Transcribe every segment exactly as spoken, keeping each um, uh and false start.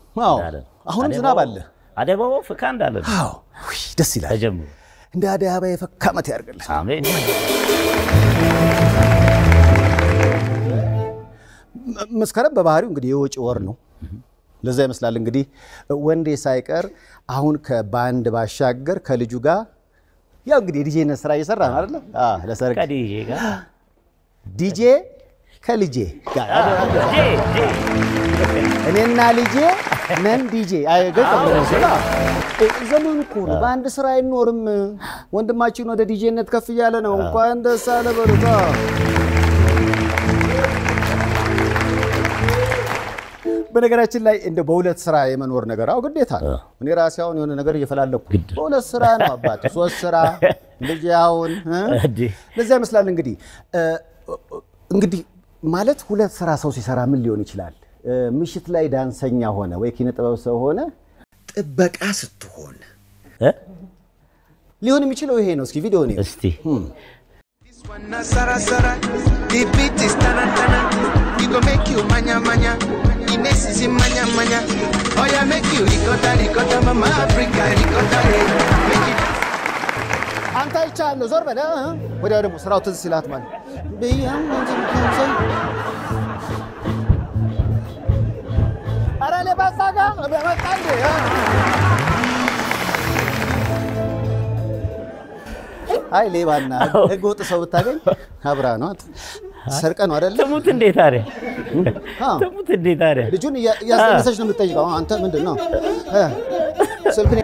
أو أهون زناب الله أدي أبا فكان دالن أو دس لا تجمر لا هذا أبي فكّمت يا رجل. آمين. مسكرب بباهري ونقدي وجه ورنو. لزاي مثلاً نقدي وندي سايكر أهون كباند باشاجر كالجوجا يا نقدي دي جي نسراي سرّا هذا لا. آه لسرّك. كدي جي كا. دي جي كالجي. كا. جي جي. إني نالجي نن دي جي. أيه قلت. زمان كورة باند سراي نورم وند ما تشينو ده ديجي نت كافية لنا وقاند سالة برضا بنقرأش لا إند بولت سراي من ور نقرأ أو قديتها مني راسي أون يون نقرأ يفعل لك بولت سراي ما بات سوس سراي لجاون ها لزاي مثلاً نقدي نقدي مالت بولت سراي سوسي سراي مليون يشلال مشيت لا يدان سنيا هونا ويكينت أبوسه هونا تبقى أسد هون. ها؟ ليهوني ميشيلو هينوس كي فيديو هني. أستي. أنت يشالو زور بنا ها؟ وده أنا مسرع وتنسيلات مال. بيهم أنا اللي بساقة أبغى أتكلم هاي ليه بنا؟ قوت صوتك هبرانات سرقان ولا لا؟ تموت إندي تاره تموت إندي تاره لجون يا يا مسج نمتاجك أو أنت من دون ها سلكني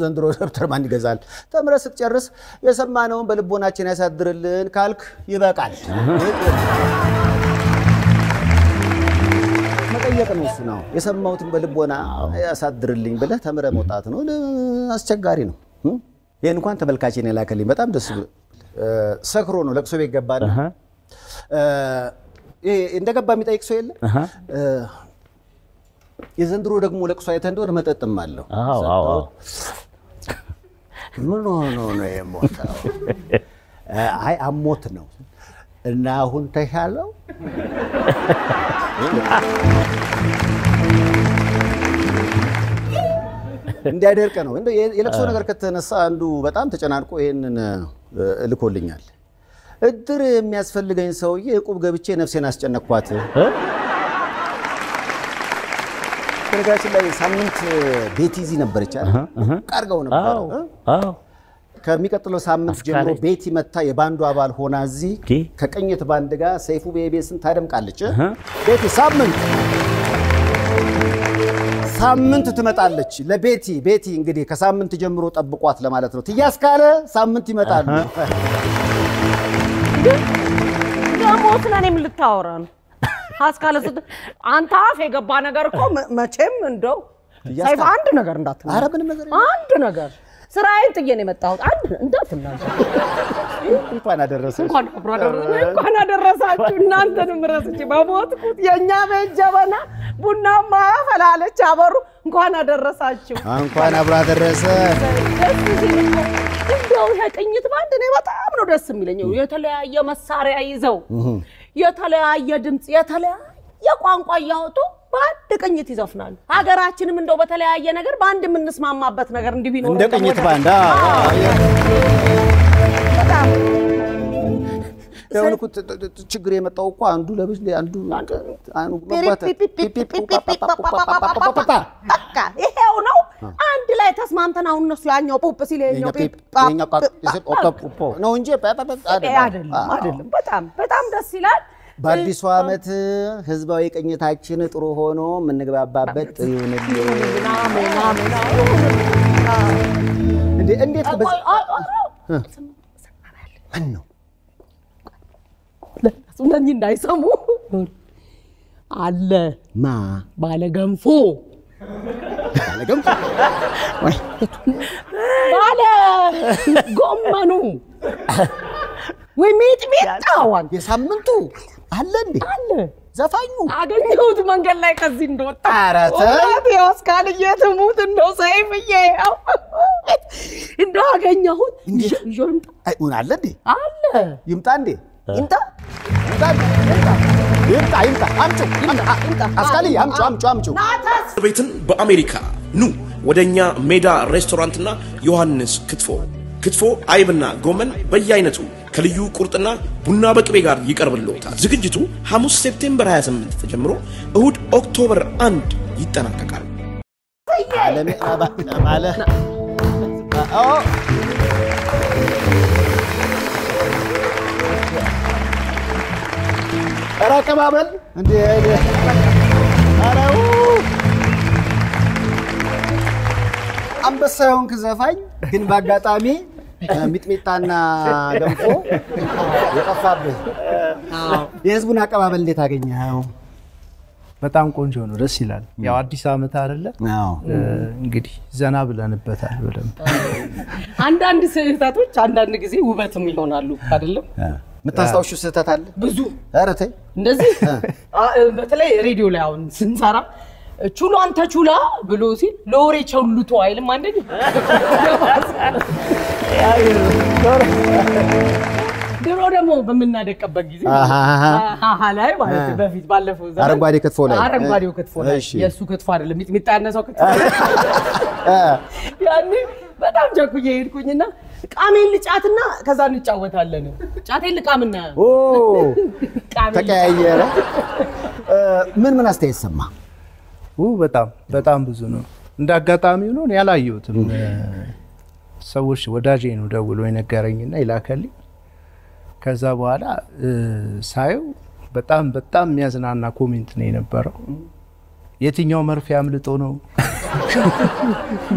زندرو دفتر ما نجازل تمرسك تجرس يسمعناهم بالبونا تشينا سدرلين كالك يبقى كالك ما تيجي كنوسنا يسمعوا تبقى بالبونا سدرلين بله تمر موتاتنا ولا أستجارينه يعني كون تبلكاشين لا كلمة بتأم دس سكرون ولا كسوي جبان إيه إنت جبان متى يكسويل يزندرو رقم ولا كسوي تندور متى تمالو نو نو نو نو يا موت هاي أموت نو ناهون تهالو إندي أدير كانوا إندو يلقون أكثر كتنسى إندو بتأم تجناركو إن لكولينيال إدر مياسفل لجين سوي يكوب جابتشي نفسي ناس جنكواته كرجاش لا يسمنت بيتي زين برجع كارجونا بارو كمي كتلو سامن جمرو بيتي متى يباندو أبال هونازي كأني تباندعا سيفو بيبيسن ثارم كالجة بيتي سامن سامن تتمتعلش لبيتي بيتي إنجدي كسامن تجمرو تبقوات لما لا تروت ياس كاره سامن تمتعلش يا موسنا نمل تاوران هاس كاره صد أنت عارفة بانا كاركو ما تشم من دو سايف أنت نعار نداتنا عربي نعار أنت نعار سراي تجيني متاعود أنت نداتنا كون هذا الرسول كون برادر كون هذا الرسول كون أنت نمرسك بابوت كوت يا نعم الجوانا بنا ما فلالة شابرو كان هذا الرسالة. أنا كان أبغى الرسالة. يوم هاتيني تباندني وتعمل رسم ليني ويتلا يوم السارة أيزو يتلا يدمت يتلا يقوان قياهتو بعد تكني تزافنان هذا راتين من دوبة تلا ينقر باند من نسمع ما بات نقر ندبينه تكني تباندا يا ولد كنت تجري ما توقع عندو لابس لي عندو عندو بابات بابا إيه وناو عند لا تسمع أنت ناو الناس يعني أبوه بس يلي يعني أبوه بابا بابا ناو إنجيل بابا بابا أدل أدل بتأم بتأم ده سيلاد بعد سوامت حزبه يك إني تاكشين تروحونه من نجبا بابات يوندي نعم نعم نعم عندي عندي بس منو سنان ينداي سامو على ما بالجنفو بالجنفو بالا قمنو وميت ميت تاون يسمنتو على ندي على زفانو عجنيو تمنقل لك الزندو تعرف والله يا أسكان يتمو تندو سيف يا إنه عجنيو يجون أيون على ندي على يمتاندي إنت ይምጣ ይምጣ አምጩ ይምጣ ይምጣ አስካሊ አምጩ አምጩ አምጩ ናታስ ቤትን በአሜሪካ ኑ ወደኛ ሜዳ ሬስቶራንትና ዮሐንስ ክትፎ ክትፎ አይብና ጎመን በየአይነቱ ከልዩ ቁርጥና ቡና በቅቤ ጋር ይቀርብልዎታል ዝግጅቱ ሐሙስ ሴፕቴምበር ሃያ ስምንት ተጀምሮ እሁድ ኦክቶበር አንድ ይጠናቀቃል ዓለም አባ ማለ አዎ أراك ما بل؟ عندي هذي أنا أوه أم بس هون كزفاي كن بقى تامي ميت ميتانا دمفو يقفر به يسبونا كم بل اللي تاجيني هاو بتاعهم كونجون رسيلان يا عادي سامة تعرفلا؟ نعم عندي زنا بلا نبتها بلهم عند عند سيرتاتو عند عند كذي هو بتمي هون على لوب تعرفلا؟ متاسطاو شو ستاتال بزو عرفتي እንደዚህ በተለይ ሬዲዮ ላይ አሁን ስንሰራ ቹሎ አንተ ቹላ ብሎ ሲል ለወሬ ቸውልቶ አይልም አንደኝ ድሮ ደግሞ በመናደቀበት ጊዜ አሃ ላይ ማለት በፊት ባለፈው ዘመን አረንጓዴ ክትፎ ላይ አረንጓዴው ክትፎ ላይ የሱ ክትፎ አይደለም ሚጥሚጣ ያነሳው ክትፎ ያኔ በጣም ጀኩዬ ይድኩኝና ቃሜን ልጫትና ከዛ እንጫወታለን ጫቴን ልቃምና ኦ ተቀያየረ ምን ምን አስተያየት ሰማ ኡ በጣም በጣም ብዙ ነው እንዳጋጣሚው ነው ያላየሁትም ሰዎች ወዳጄ ነው ደውሎ የነገረኝና ይላከልኝ ከዛ በኋላ ሳይው በጣም በጣም የሚያዝናና ኮሜንት ነው የነበረው የትኛው መርፌ አምልጦ ነው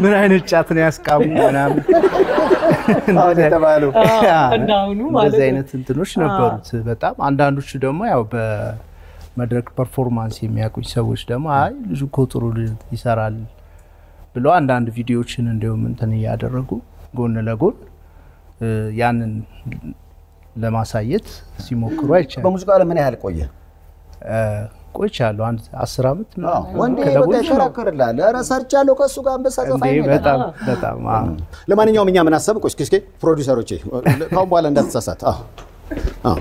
ምን አይነት ጫት ነው ያስቃሙ እናም አሁን ተባሉ አንዳውኑ ማለት አይነት እንትኖች ነበሩት በጣም አንዳንዶቹ ደግሞ ያው በመድረክ ፐርፎርማንስ የሚያቁኝ ሰዎች ደግሞ አይ ልጅ ኮጥሩ ይሰራል ብለው አንዳንድ ቪዲዮዎችን እንደውም እንትን ያደረጉ ጎን ለጎን ያንን ለማሳየት ሲሞክሩ አይቻለሁ በሙዚቃ ለምን ያህል ቆየ ቆይቻለሁ አንድ አስር አመት ነው ወንዴ በተከራከረላል ረሰርቻለሁ ከሱ ጋር በሰጠፋኝ በጣም በጣም ለማንኛውም እኛ ምን አሰብኩ እስኪ እስኪ ፕሮዲዩሰሮቼ ካሁን በኋላ እንዳትሳሳት አዎ አዎ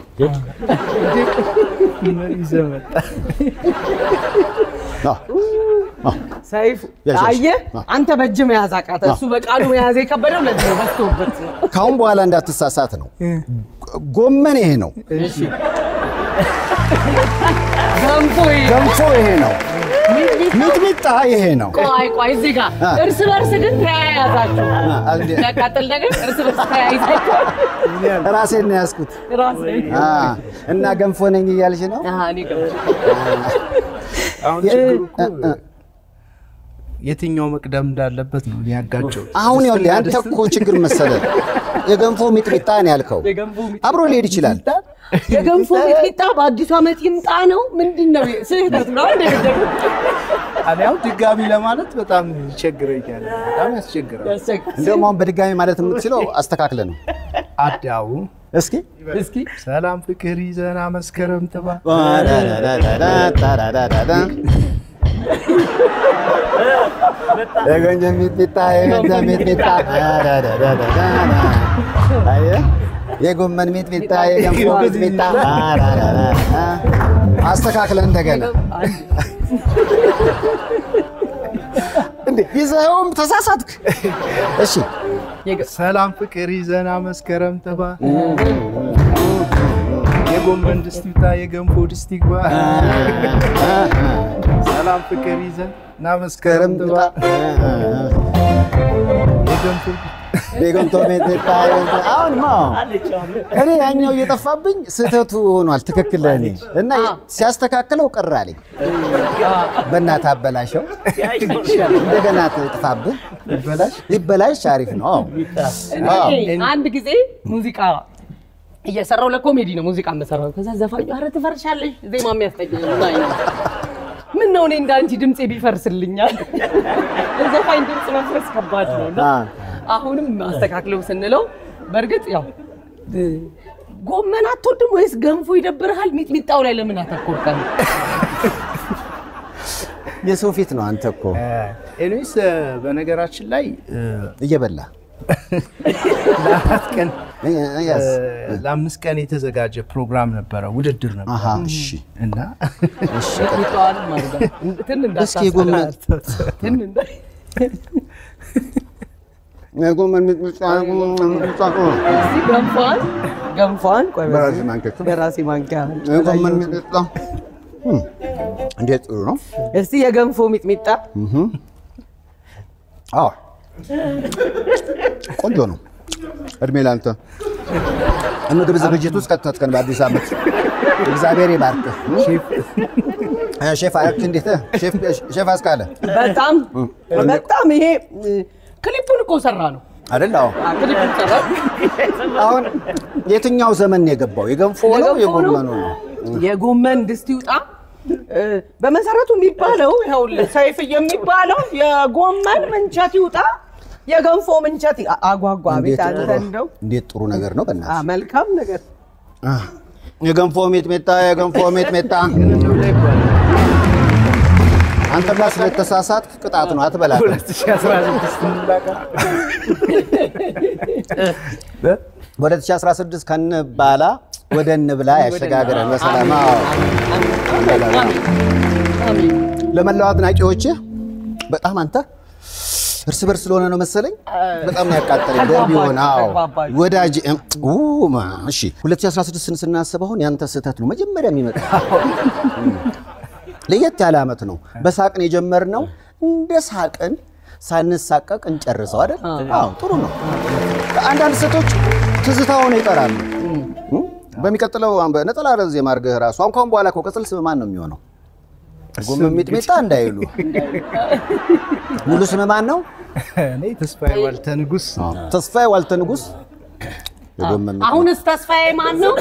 ይዘመጣ አዎ ሰይፍ አየ አንተ በጅም ያዛቃተ እሱ በቃሉ ያዘ ይከበደው ለዚህ በስቶበት ነው ካሁን በኋላ እንዳትሳሳት ነው ጎመን ይሄ ነው እሺ ገንፎይ ገንፎይ ሄኖ ምጥምጣ ሄኖ ቆይ ቆይ እዚጋ እርስ በርስ ግን ተያያዛችሁ ተቃጥል ነገር እርስ በርስ ተያይዛችሁ ራሴን ነው ያስኩት ራሴን አ እና ገንፎ ነኝ ይያልሽ ነው አሃ እኔ ገንፎ አሁን ችግሩኩ የትኛው መቅደም እንዳለበት ነው ያጋጨው አሁን ያው አንተ እኮ ችግር መሰለ የገንፎ ምጥምጣ ነው ያልከው አብሮ ሊሄድ ይችላል የገንፎ ምጥምጣ በአዲስ አመት ይምጣ ነው ምንድነው ስህተት ነው እንደገደሉ አብያው ድጋሚ ለማለት በጣም ቸግረኛል በጣም ያስቸግራል እንደውም አሁን በድጋሚ ማለት የምትችለው አስተካክለ ነው አዳው እስኪ እስኪ ሰላም ፍቅር ይዘና መስከረም ተባ يا جنجميت بيتا يا جنجميت بيتا دا دا دا دا أيوه يا جنجميت بيتا يا جنجميت بيتا دا دا دا أستك أكلن تكلم إذا هم تصاصدك إيشي سلام فكري زنا مسكرم تبا يقوم من دستيتا يقوم بودستيقبا سلام فكري زنا مسكرم تبا يقوم يقوم توميتا أون ما أنا يعني يتفابين ستتون والتككلاني لأن سيستكاكلو كرالي بنات بلاشو بنات تفابين بلاش بلاش عارفين أو عندك زي موسيقى يا سرّو لكوميدي موسيقى عم بسرّو كذا زفاج هذا تفرش عليه زي ما ميفتج من هون إن دانتي دمتي بيفرس اللينيا إذا فاين دمتي ما فرس كباتنا أهونم أستكاكلو سنلو برجت يا قوم من عطودم ويس جنفو يدبر هالميت ميت أولى لمن هتكور كان يسوفيتنا عن تكو إنويس بنجراتش لاي يجبلها لا كان يس لا مسكان يتزوج برنامج نبرة ودردرنا أها شيء إنها شيء يطلعون مرة تنين بس يقول تنين يقول من متعاقون متعاقون. جمفان جمفان كويس. براسي مانكا. براسي مانكا. يقول من متلا. ديت أورو. يستي يا جمفو مت متلا. آه. قدرنا. أرميل أنت. أنا تبي زوجيتوس كتنت كان بعد سامت. زابيري بارك. شيف. أنا شيف عارف تنديته. شيف شيف أسكاله. بتام. بتام هي. كليبون كوسرانو. هذا لا. كليبون كوسرانو. أون يتنجاو زمن يجبوا يجمفون ويجمنون. يجمن دستيوت آ. بمساراتو ميبالو هقول سيف يم ميبالو يجمن من شاتيوت آ. يجمفون من شاتي أقوى أقوى بيتاندو. ديت رونا غير نو بناس. عمل كم نقدر. يجمفون ميت ميتا يجمفون ميت ميتا. أنت بس للتساسات قطعتنا هات بلاك. ولا تشاس راس الدس كان بالا ودن بلا يشجعنا مثلا ما. لما لو عدنا يجوجه بتأمن أنت رسب رسلونا نو مثلاً بتأمن هكذا دربيون أو ودا جي أوه ماشي ولا تشاس راس الدس سن الناس بهون ينتهي ستاتلو ما جمّر مين ليت علامتنا بس هاك نجمرنا ندس هاك أن سانس هاك أن تجرس هذا آه ترونا عندنا ستوش تزتاوني ترى بمكتلو عم بنتلا رزق مارجه راس وام كم بقولك وكسل سمعان نميونه قوم ميت ميتان دايلو ملوس سمعانه نيت تصفي والتنقص تصفي والتنقص أهون استسفى مانو؟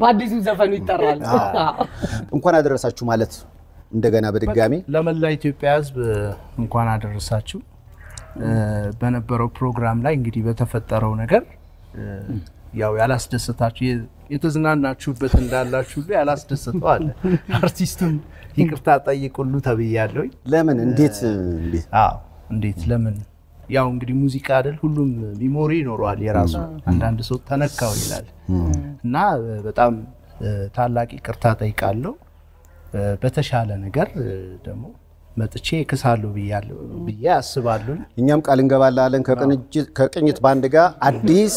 بعد ذي زفاني ترال. ممكن أدرسات شو مالت؟ دعنا بدرجامي. لما الله يتوبياز ممكن أدرسات شو؟ بنا برو برنامج لا إنجليزي بتفترونه كر. يا ويالا ستستاتي يتزنان نشوف بتندال لا شوف ويالا ستستوال. أرتيستون يكرتا تايي كلو تبيالوي. لمن نديت نديت. آه نديت لمن. ያው እንግዲህ ሙዚቃ አይደል ሁሉም ሚሞሪ ይኖራል የራሱ አንዳንድ ሰው ተነካው ይላል እና በጣም ታላቂ ቅርታ ጠይቃለሁ በተሻለ ነገር ደግሞ መጥቼ ከሳሉ ብያለሁ ብዬ አስባለሁ እኛም ቃል እንገባላለን ከቅንጅት ከቅኝት ባንድ ጋር አዲስ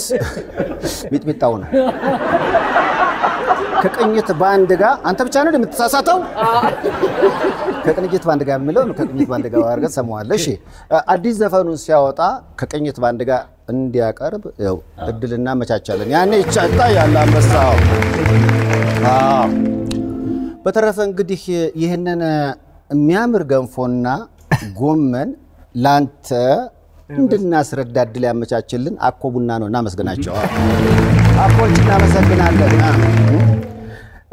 ሚጥሚጣው ነው ከቅኝት ባንድ ጋር አንተ ብቻ ነው የምትሳሳተው ከቅኝት ባንድ ጋር ምለው ከቅኝት ባንድ ጋር አርገ ሰማዋል እሺ አዲስ ዘፈኑን ሲያወጣ ከቅኝት ባንድ ጋር እንዲያቀርብ ያው እድልና መቻቻለን ያኔ ይቻጣ ያለ አንበሳው አዎ በተረፈ እንግዲህ ይሄንን የሚያምር ገንፎና ጎመን ላንተ እንድናስረዳ እድል ያመቻችልን አኮቡና ነውና መስገናቸው አኮልና መስገናለን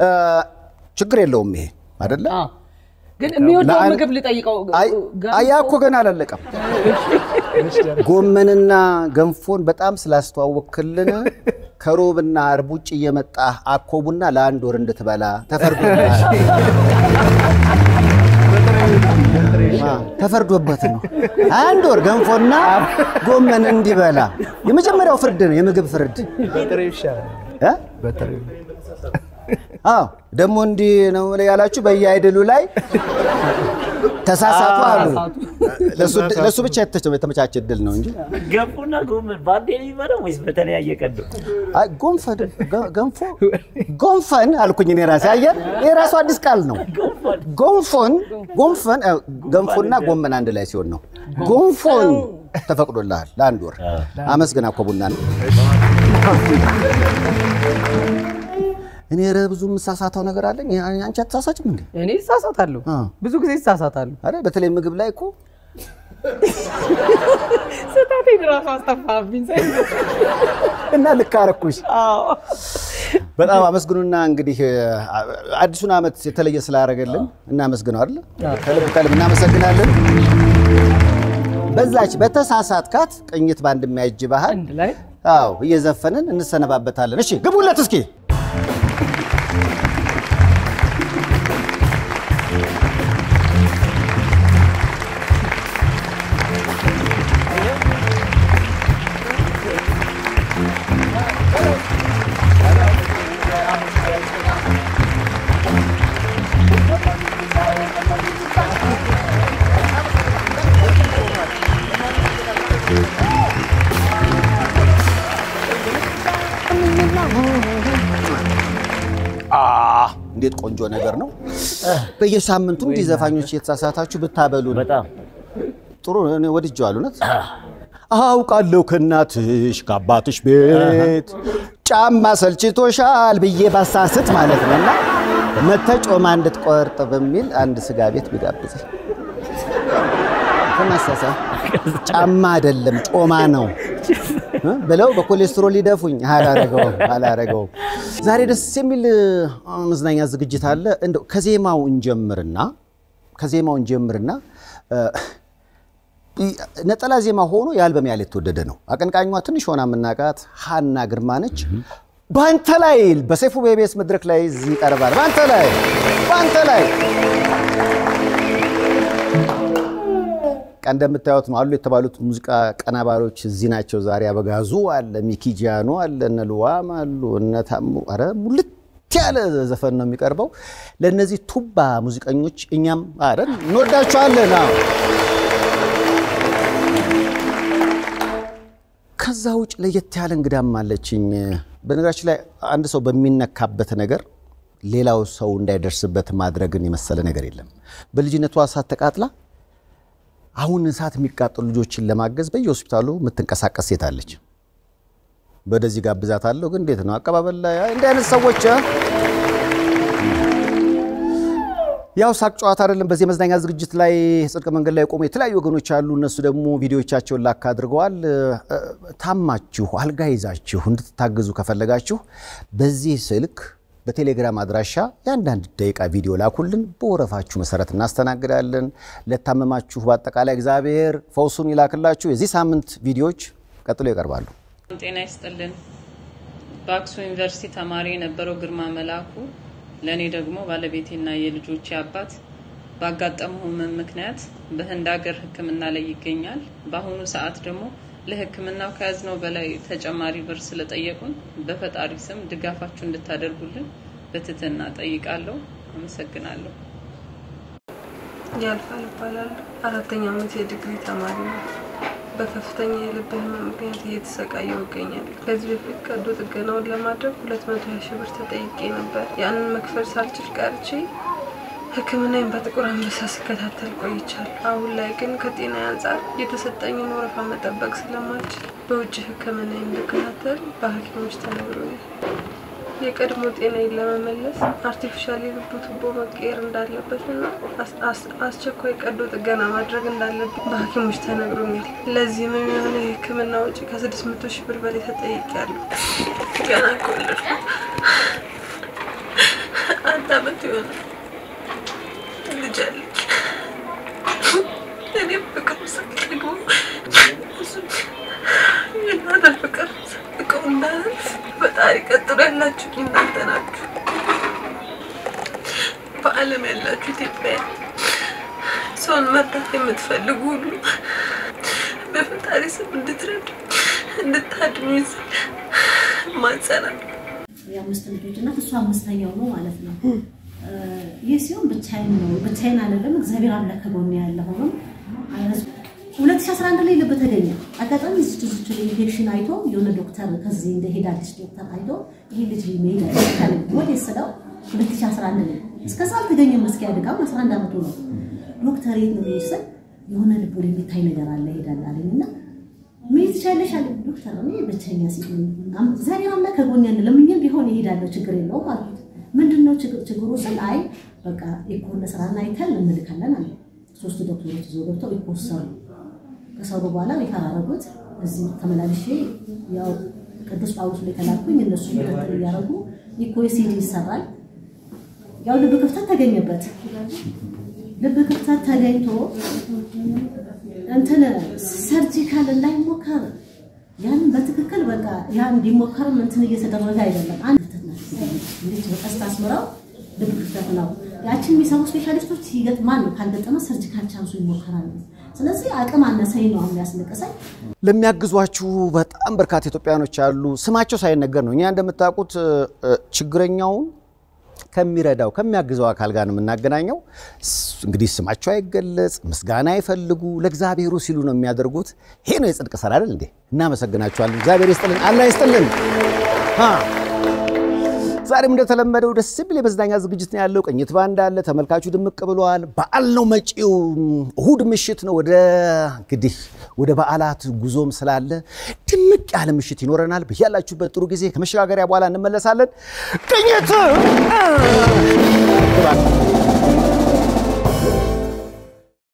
እ ችግር የለውም ይሄ አይደለ ግን የሚወደው ምግብ ልጠይቀው አያኮ ገና አላለቀም ጎመንና ገንፎን በጣም ስላስተዋወክልን ከሮብና አርቡጭ እየመጣ አኮቡና ለአንድ ወር እንድትበላ ተፈርዶልናል كفرد وبطنه. عندور جم فرنا قوم من عندي بلا. يوم جمر أفردنا يوم جب فرد. بتريف شاء. ها؟ بتريف. آه دموندي نقولي على شو بيجي دلولاي. تساسات وارو. لسه لسه بتشتت تشوفه تما تشتت دلنا ونجي. جم فرنا قوم بعد يعني برا ميس بتريف أيه كده. آه قوم فرد قوم فو قوم فن على كوني نراس أيه نراس واديس كالنو. قومفون قومفون قومفوننا قوم من عند الله سيورنا قومفون تفقد الله لا ندور أمس كنا كبرنا إني أرى بزوم ساسات هنا قرالي يعني أنت ساسات مني يعني ساسات هلو بزوم كذي ساسات هلو أرى بتلي مقبل أيكو ستاتي دراسة استفاد من زين إن هذا كاركوش بس أنا مسجوننا عندي عاد شو نعمل تلاقي سلارة قلنا نعمل مسجون هلا تلاقي تلاقي نعمل مسجون هلا بس ليش بس ساعات كات إني تباند ماجي بها أو هي زفنن إن السنة بابتها نشي قبل لا تسكي ديت كونجو نجارنا. بيجي سامن توم ديزا فانيو شيء تساساتها شو بتقابلون؟ بتأم. تروه أنا ودي جوالونا. آه وقال لو كناتش كباتش بيت. كم مسألة توشال بيجي بساسات مالتنا. نتج أماندت قارط بميل عند سجابيت بقابل. كم مسألة؟ كم ما دلهم أمانو. بلاو بقول استرولي دافون هلا رجوم هلا رجوم. زاري السميل مزناي عزك جتال إنه كذي ما ونجمرنا كذي ما ونجمرنا نتلا زي ما هونو يالبم يالي توددنو. أكن كأنه أتني شو أنا مناقات حان ناقر مانج بانتلايل بسيفو بيبيس مدرك لاي زي كاربار بانتلايل بانتلايل. عندما تأوت معلول تبالوت موسيقى أنا بالوش زينة جوزاري أبغى عزوال ميكي جانوال النلوامة النتهم أرا ملت على زفنا ميكاربو لأن زي تبا موسيقى إنجوش إنيام أرا نوردا شالنا كزوج ليت على إنقدام مالتشين بنقرش لا عند صوب منا كابة نجار ليلا وسون دايرس بث ما درجني مسألة نجاريلهم بالجنة تواصل تكاتلا أهون ساعات ميكات الجوتش اللي معجز بيجي السبيطالو متنكسر كسيت على لج. بدر زيجا بزات على لوجن ديتنا كباب الله يا إن ده أنا سويتشة. يا وساق شو أثار اللي بزي مزدان عزرق جتلاي سرك من قال لي كومي تلاقي يوجنو شالو نسودمو فيديو شاشة ولا كادر قال ثامات شو هالجايز شو هند تاجزو كفلجا شو بزي سلك بتليجرام أدراشة يعني نديك على فيديو لا كلن بورفع شو مسارات الناس تناقرالن لتمام شوف باتك على إخبار فوصلني لا كلا شو زي سامنت فيديوش كتلي كربالو. أنت ناستلن باكسو إنفرسي تمارين برو جرما ملاكو لاني رقمه ولا بيتنا يلجو شابات باقات أمهم من مكنات بهنداجر هكملنا لي كينيال باهونو ساعات رمو لهكملنا وكازنو بلاي تجماري برسلة أيكون بفت أريسم دقافة شند تدر بولن بتتنات أيك علو مسكن علو. يالف على بالال على تاني عم تيجي تمارين بفتني لبهم ممكن تيجسك أيوة كينيال لازم يفك دو تجنو ولا ما درب ولا تمدهش برتة أيكين بار يعني مكفر سالت الكارتشي. هكملنا ينبتك ورا مساس كده حتى القيشال أو لكن كتينا ينزل يتسطعني نور فما تبقى سلامات بوجه هكملنا ينبتك حتى بحكي مش تناولوه يكرموا تينا إلا ما ملص artificially بتوبو ما كيرن داري بسنا أس أس أس شكوى كأدو تجنا ما درجن داري بحكي مش تناولوه لازم يعني هكملنا وجه كذا اسمه شبر بدي حتى يكالو كنا كله أنت بتقول لجالك يعني بفكر مسكت لكم من هذا الفكر لكم الناس بطريقة ترى لاتشو كنت ناتشو فعلم لاتشو تبين ሰውን መርዳት የምትፈልጉ ሁሉ በፈጣሪ ስም እንድትረዱ እንድታድኑ ማጸናለሁ። ያ መስጠት ልጅና እሱ አምስተኛው ነው ማለት ነው። የሲሆን ብቻዬን ነው ብቻዬን አይደለም እግዚአብሔር አምላክ ከጎን ያለው ነው። ሁለት ሺህ አስራ አንድ ላይ ልብ ተገኘ። አጋጣሚ እዚህ ትዝቱ ኢንፌክሽን አይቶ የሆነ ዶክተር ከዚህ እንደ ሄዳ አዲስ ዶክተር አይቶ ይሄ ልጅ ሜዳ ካለ ወደ ሰላው ሁለት ሺህ አስራ አንድ ላይ እስከዛ ተገኘ መስኪያ ደጋም አስራ አንድ አመቱ ነው። ዶክተር ይሄን ነው ይሰጥ የሆነ ልብ ላይ የሚታይ ነገር አለ ሄዳል አለኝና ምን ትቻለሽ አለ ዶክተር ነው ብቻኛ ሲል አም ዛሬ አምላክ ከጎን ያለ ለምን ቢሆን ይሄዳል ችግር የለውም ማለት ምንድነው ችግር ችግሩ ስል አይ በቃ ኢኮን ስራና አይተን እንልካለን አለ። ሶስት ዶክተሮች ይዞ ዶክተር ኢኮን ሰሩ ከሰሩ በኋላ ይታረጉት እዚህ ተመላልሼ ያው ቅዱስ ጳውሎስ ለተላኩኝ እነሱ ይተር ያረጉ ኢኮን ሲዲ ይሰራል። ያው ልብ ክፍተት ተገኘበት። ልብ ክፍተት ተገኝቶ እንተነ ሰርጂካል እንዳይሞከር ያን በትክክል በቃ ያን እንዲሞከር ምን እንትን እየተደረገ አይደለም አንተ እንዴት ተስተስ ምራው ለብክፍታት ነው ያቺን የሚሰሩ ስፔሻሊስቶች ሲገጥ ማን ነው ካልገጠመ ሰርጂካል ቻንሱ ይሞከራል። ስለዚህ አቅም አነሳይ ነው የሚያስለቀሰኝ። ለሚያግዟችሁ በጣም በርካታ ኢትዮጵያኖች አሉ ስማቸው ሳይነገር ነው። እኛ እንደምታውቁት ችግረኛው ከሚረዳው ከሚያግዘው አካል ጋር ነው እናገናኘው። እንግዲህ ስማቸው አይገለጽ መስጋና አይፈልጉ ለእግዚአብሔር ሲሉ ነው የሚያደርጉት። ይሄ ነው የጽድቅ ሰራ አይደል እንዴ? እና መሰግናችኋለሁ። እግዚአብሔር ይስጥልን አላህ ይስጥልን። አ ዛሬም እንደተለመደው ደስ ብለ በዝናኛ ዝግጅት ነው ያለው። ቀኝት ባንዳ አለ ተመልካቹ ድምቅ ብሏል። በዓል ነው መጪው እሁድ ምሽት ነው ወደ ግዲህ ወደ በዓላት ጉዞም ስላለ ድምቅ ያለ ምሽት ይኖርናል። በያላችሁበት ጥሩ ጊዜ ከመሸጋገሪያ በኋላ እንመለሳለን። ቀኝት